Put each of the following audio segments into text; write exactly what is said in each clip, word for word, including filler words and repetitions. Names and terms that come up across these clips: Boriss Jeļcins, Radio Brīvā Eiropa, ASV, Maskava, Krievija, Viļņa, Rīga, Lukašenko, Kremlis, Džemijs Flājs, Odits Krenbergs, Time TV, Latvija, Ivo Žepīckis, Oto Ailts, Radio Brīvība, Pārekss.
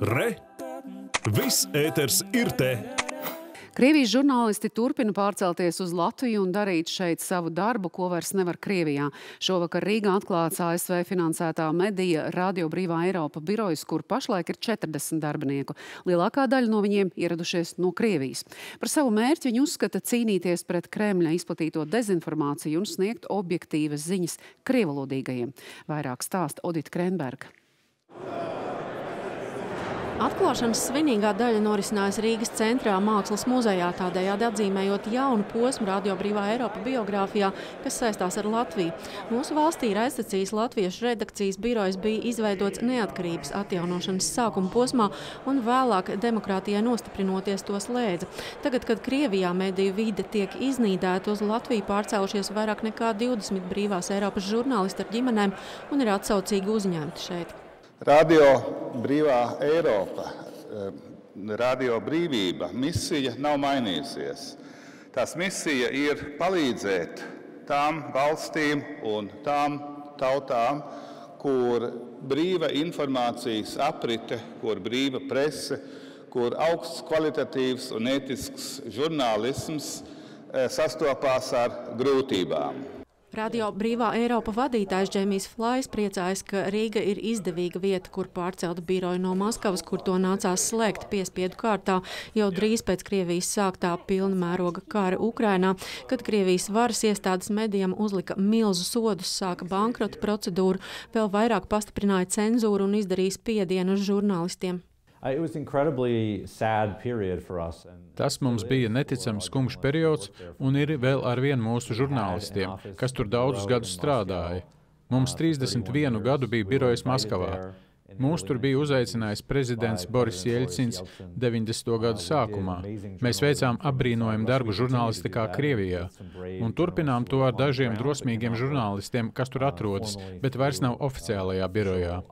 Re! Viss ēters ir te! Krievijas žurnālisti turpina pārcelties uz Latviju un darīt šeit savu darbu, ko vairs nevar Krievijā. Šovakar Rīgā atklāts A S V finansētā medija Radio Brīvā Eiropa birojas, kur pašlaik ir četrdesmit darbinieku. Lielākā daļa no viņiem ieradušies no Krievijas. Par savu mērķi viņi uzskata cīnīties pret Kremļa izplatīto dezinformāciju un sniegt objektīvas ziņas krievalodīgajiem. Vairāk stāsta Odita Krenberga. Atklāšanas svinīgā daļa norisinājās Rīgas centrā Mākslas muzejā, tādējādi atzīmējot jaunu posmu Radio Brīvā Eiropa biogrāfijā, kas saistās ar Latviju. Mūsu valstī raidstacijas Latviešu redakcijas birojas bija izveidots neatkarības atjaunošanas sākuma posmā un vēlāk demokrātijai nostiprinoties to slēdza. Tagad, kad Krievijā mediju vide tiek iznīdēta, uz Latviju pārcēlušies vairāk nekā divdesmit brīvās Eiropas žurnālisti ar ģimenēm un ir atsaucīgi uzņemti šeit. Radio Brīvā Eiropa, radio brīvība, misija nav mainījusies. Tās misija ir palīdzēt tām valstīm un tām tautām, kur brīva informācijas aprite, kur brīva prese, kur augsts kvalitatīvs un ētisks žurnālisms sastopās ar grūtībām. Radio Brīvā Eiropa vadītājs Džemijs Flājs priecājas, ka Rīga ir izdevīga vieta, kur pārcelt biroju no Maskavas, kur to nācās slēgt piespiedu kārtā jau drīz pēc Krievijas sāktā pilnmēroga kara Ukrainā, kad Krievijas varas iestādes medijam uzlika milzu sodus, sāka bankrota procedūru, vēl vairāk pastiprināja cenzūru un izdarīja spiedienu uz žurnālistiem. Tas mums bija neticams skumjš periods un ir vēl arvien mūsu žurnālistiem, kas tur daudzus gadus strādāja. Mums trīsdesmit vienu gadu bija birojas Maskavā. Mūs tur bija uzaicinājis prezidents Boriss Jeļcins deviņdesmito gadu sākumā. Mēs veicām apbrīnojumu darbu žurnālistikā Krievijā un turpinām to ar dažiem drosmīgiem žurnālistiem, kas tur atrodas, bet vairs nav oficiālajā birojā.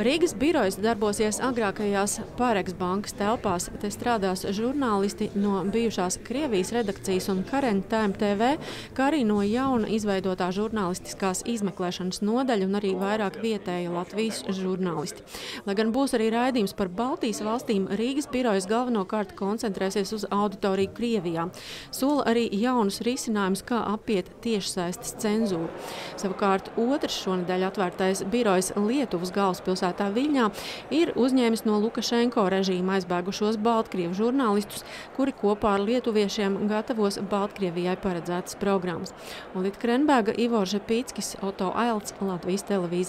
Rīgas birojas darbosies agrākajās Pārekss bankas telpās. Te strādās žurnālisti no bijušās Krievijas redakcijas un Time T V, kā arī no jauna izveidotā žurnālistiskās izmeklēšanas nodaļa un arī vairāk vietēja Latvijas žurnālisti. Lai gan būs arī raidījums par Baltijas valstīm, Rīgas birojas galvenokārt koncentrēsies uz auditoriju Krievijā. Sola arī jaunus risinājumus, kā apiet tiešsaistes cenzūru. Savukārt otrs šonedēļ atvērtais birojas Lietuvas galvaspilsētā Viļņā ir uzņēmis no Lukašenko režīma aizbēgušos baltkrievu žurnālistus, kuri kopā ar lietuviešiem gatavos Baltkrievijai paredzētas programmas. Odita Krenberga, Ivo Žepīckis, Oto Ailts, Latvijas televīzija.